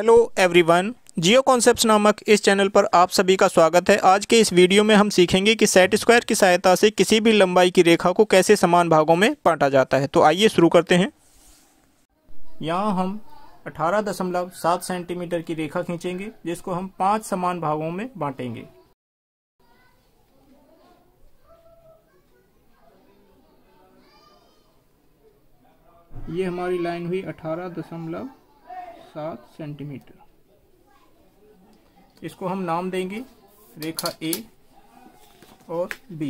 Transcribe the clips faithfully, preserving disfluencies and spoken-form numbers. Hello everyone, जियो concepts नामक इस channel पर आप सभी का स्वागत है। आज के इस वीडियो में हम सीखेंगे कि सेट स्क्वायर की सहायता से किसी भी लंबाई की रेखा को कैसे समान भागों में बांटा जाता है। तो आइए शुरू करते हैं। यहाँ हम अठारह दशमलव सात सेंटीमीटर की रेखा खींचेंगे जिसको हम पाँच समान भागों में बांटेंगे। ये हमारी लाइन हुई अठारह दशमलव सात सेंटीमीटर। इसको हम नाम देंगे रेखा ए और बी।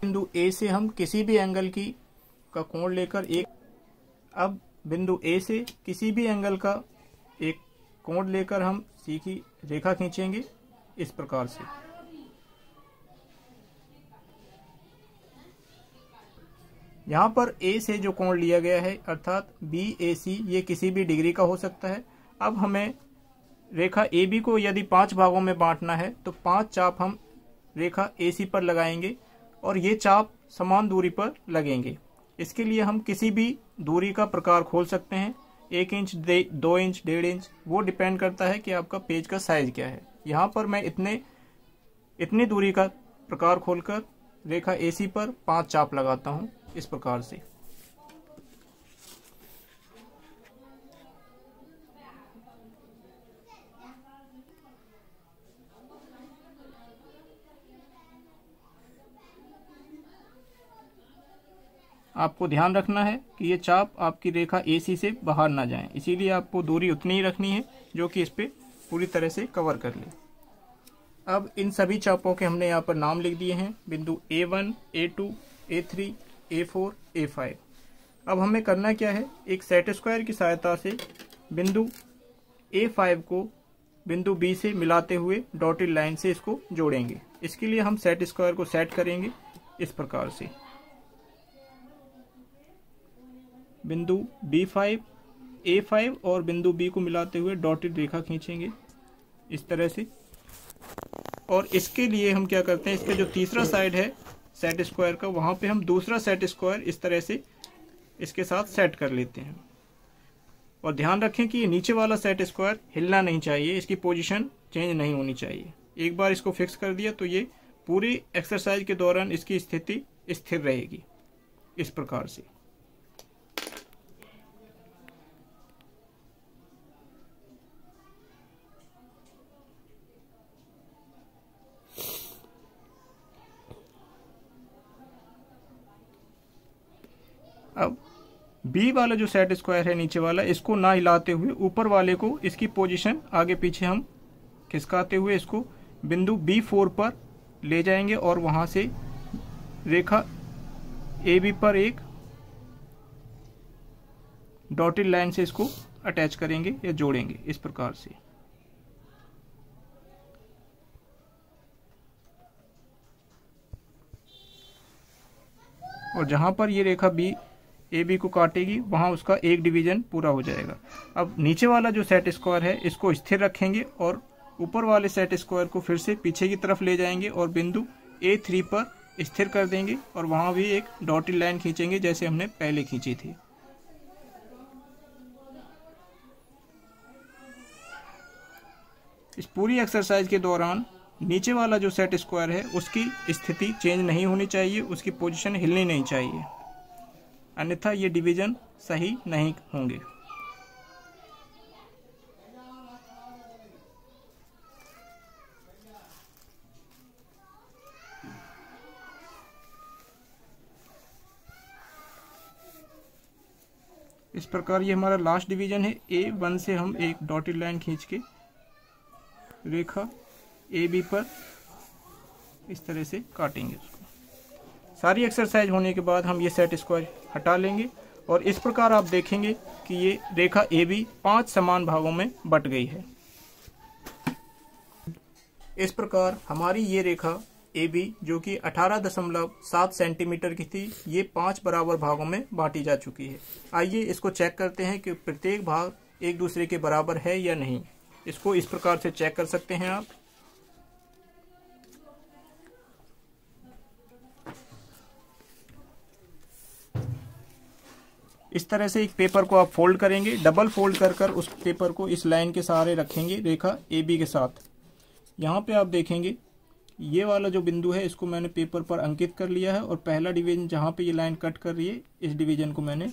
बिंदु ए से हम किसी भी एंगल की का कोण लेकर एक अब बिंदु ए से किसी भी एंगल का एक कोण लेकर हम सीधी रेखा खींचेंगे इस प्रकार से। यहाँ पर ए से जो कोण लिया गया है अर्थात बी ए सी, ये किसी भी डिग्री का हो सकता है। अब हमें रेखा ए बी को यदि पांच भागों में बांटना है तो पांच चाप हम रेखा ए सी पर लगाएंगे और ये चाप समान दूरी पर लगेंगे। इसके लिए हम किसी भी दूरी का प्रकार खोल सकते हैं, एक इंच, दो इंच, डेढ़ इंच, वो डिपेंड करता है कि आपका पेज का साइज क्या है। यहाँ पर मैं इतने इतनी दूरी का प्रकार खोलकर रेखा एसी पर पांच चाप लगाता हूँ इस प्रकार से। आपको ध्यान रखना है कि ये चाप आपकी रेखा एसी से बाहर ना जाए, इसीलिए आपको दूरी उतनी ही रखनी है जो कि इस पे पूरी तरह से कवर कर ले। अब इन सभी चापों के हमने यहाँ पर नाम लिख दिए हैं, बिंदु A one, A two, A three, A four, A five. अब हमें करना क्या है, एक सेट स्क्वायर की सहायता से बिंदु ए फाइव को बिंदु बी से मिलाते हुए डॉटेड लाइन से इसको जोड़ेंगे। इसके लिए हम सेट स्क्वायर को सेट करेंगे इस प्रकार से। बिंदु बी फाइव, ए फाइव और बिंदु बी को मिलाते हुए डॉटेड रेखा खींचेंगे इस तरह से। और इसके लिए हम क्या करते हैं, इसका जो तीसरा साइड है सेट स्क्वायर का, वहाँ पे हम दूसरा सेट स्क्वायर इस तरह से इसके साथ सेट कर लेते हैं। और ध्यान रखें कि ये नीचे वाला सेट स्क्वायर हिलना नहीं चाहिए, इसकी पोजीशन चेंज नहीं होनी चाहिए। एक बार इसको फिक्स कर दिया तो ये पूरी एक्सरसाइज के दौरान इसकी स्थिति स्थिर रहेगी इस प्रकार से। अब बी वाला जो सेट स्क्वायर है नीचे वाला, इसको ना हिलाते हुए ऊपर वाले को इसकी पोजीशन आगे पीछे हम खिसकाते हुए इसको बिंदु बी फोर पर ले जाएंगे और वहाँ से रेखा ए बी पर एक डॉटेड लाइन से इसको अटैच करेंगे या जोड़ेंगे इस प्रकार से। और जहाँ पर ये रेखा बी ए बी को काटेगी वहाँ उसका एक डिवीजन पूरा हो जाएगा। अब नीचे वाला जो सेट स्क्वायर है इसको स्थिर रखेंगे और ऊपर वाले सेट स्क्वायर को फिर से पीछे की तरफ ले जाएंगे और बिंदु ए थ्री पर स्थिर कर देंगे और वहाँ भी एक डॉटेड लाइन खींचेंगे जैसे हमने पहले खींची थी। इस पूरी एक्सरसाइज के दौरान नीचे वाला जो सेट स्क्वायर है उसकी स्थिति चेंज नहीं होनी चाहिए, उसकी पोजीशन हिलनी नहीं चाहिए, अन्यथा ये डिवीजन सही नहीं होंगे। इस प्रकार ये हमारा लास्ट डिवीजन है। ए वन से हम एक डॉटेड लाइन खींच के रेखा ए बी पर इस तरह से काटेंगे उसको। सारी एक्सरसाइज होने के बाद हम ये सेट स्क्वायर हटा लेंगे और इस प्रकार आप देखेंगे कि ये रेखा ए बी पांच समान भागों में बट गई है। इस प्रकार हमारी ये रेखा ए बी जो कि अठारह दशमलव सात सेंटीमीटर की थी, ये पांच बराबर भागों में बांटी जा चुकी है। आइए इसको चेक करते हैं कि प्रत्येक भाग एक दूसरे के बराबर है या नहीं। इसको इस प्रकार से चेक कर सकते हैं आप। इस तरह से एक पेपर को आप फोल्ड करेंगे, डबल फोल्ड कर कर उस पेपर को इस लाइन के सहारे रखेंगे रेखा ए बी के साथ। यहाँ पे आप देखेंगे ये वाला जो बिंदु है इसको मैंने पेपर पर अंकित कर लिया है और पहला डिवीजन जहाँ पे ये लाइन कट कर रही है इस डिवीजन को मैंने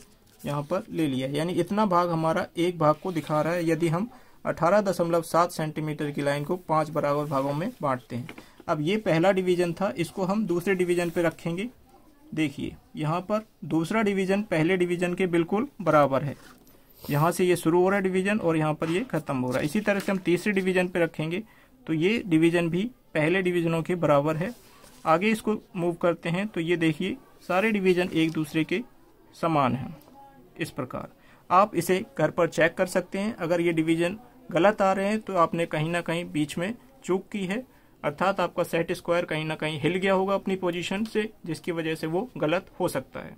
यहाँ पर ले लिया, यानी इतना भाग हमारा एक भाग को दिखा रहा है। यदि हम अठारह दशमलव सात सेंटीमीटर की लाइन को पाँच बराबर भागों में बांटते हैं। अब ये पहला डिवीजन था, इसको हम दूसरे डिवीजन पर रखेंगे। देखिए यहाँ पर दूसरा डिवीजन पहले डिवीजन के बिल्कुल बराबर है, यहाँ से ये शुरू हो रहा है डिवीजन और यहाँ पर ये खत्म हो रहा है। इसी तरह से हम तीसरे डिवीजन पे रखेंगे तो ये डिवीजन भी पहले डिवीजनों के बराबर है। आगे इसको मूव करते हैं तो ये देखिए सारे डिवीजन एक दूसरे के समान हैं। इस प्रकार आप इसे घर पर चेक कर सकते हैं। अगर ये डिवीजन गलत आ रहे हैं तो आपने कहीं ना कहीं बीच में चूक की है, अर्थात आपका सेट स्क्वायर कहीं ना कहीं हिल गया होगा अपनी पोजीशन से, जिसकी वजह से वो गलत हो सकता है।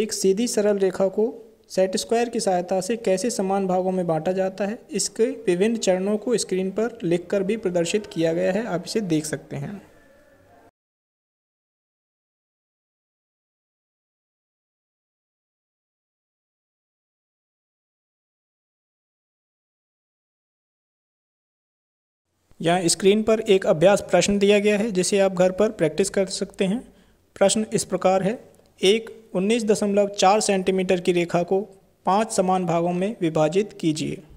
एक सीधी सरल रेखा को सेट स्क्वायर की सहायता से कैसे समान भागों में बांटा जाता है, इसके विभिन्न चरणों को स्क्रीन पर लिखकर भी प्रदर्शित किया गया है, आप इसे देख सकते हैं। यहाँ स्क्रीन पर एक अभ्यास प्रश्न दिया गया है जिसे आप घर पर प्रैक्टिस कर सकते हैं। प्रश्न इस प्रकार है, एक उन्नीस दशमलव चार सेंटीमीटर की रेखा को पाँच समान भागों में विभाजित कीजिए।